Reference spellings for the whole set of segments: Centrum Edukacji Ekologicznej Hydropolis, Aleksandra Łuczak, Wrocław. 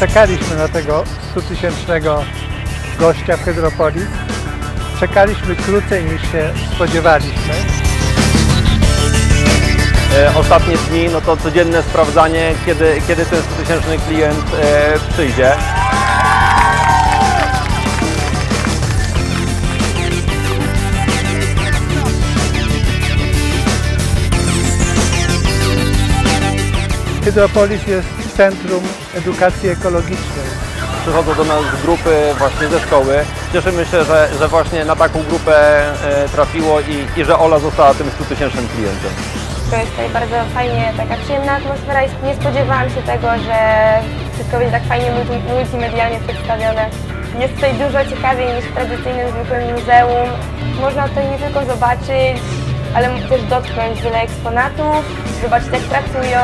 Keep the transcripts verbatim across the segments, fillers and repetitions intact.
Czekaliśmy na tego stutysięcznego gościa w Hydropolis. Czekaliśmy krócej niż się spodziewaliśmy. E, ostatnie dni, no to codzienne sprawdzanie, kiedy, kiedy ten stutysięczny klient e, przyjdzie. Hydropolis jest Centrum Edukacji Ekologicznej. Przychodzą do nas grupy właśnie ze szkoły. Cieszymy się, że, że właśnie na taką grupę e, trafiło i, i że Ola została tym stutysięcznym klientem. To jest tutaj bardzo fajnie, taka przyjemna atmosfera i nie spodziewałam się tego, że wszystko będzie tak fajnie multimedialnie przedstawione. Jest tutaj dużo ciekawiej niż w tradycyjnym zwykłym muzeum. Można tutaj nie tylko zobaczyć, ale też dotknąć wiele eksponatów, zobaczyć jak pracują.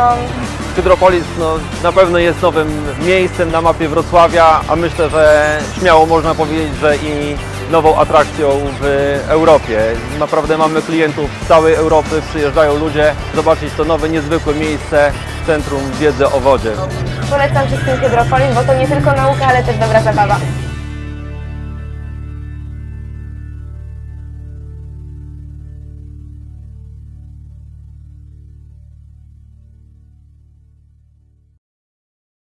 Hydropolis no, na pewno jest nowym miejscem na mapie Wrocławia, a myślę, że śmiało można powiedzieć, że i nową atrakcją w Europie. Naprawdę mamy klientów z całej Europy, przyjeżdżają ludzie zobaczyć to nowe, niezwykłe miejsce, centrum wiedzy o wodzie. Polecam wszystkim Hydropolis, bo to nie tylko nauka, ale też dobra zabawa.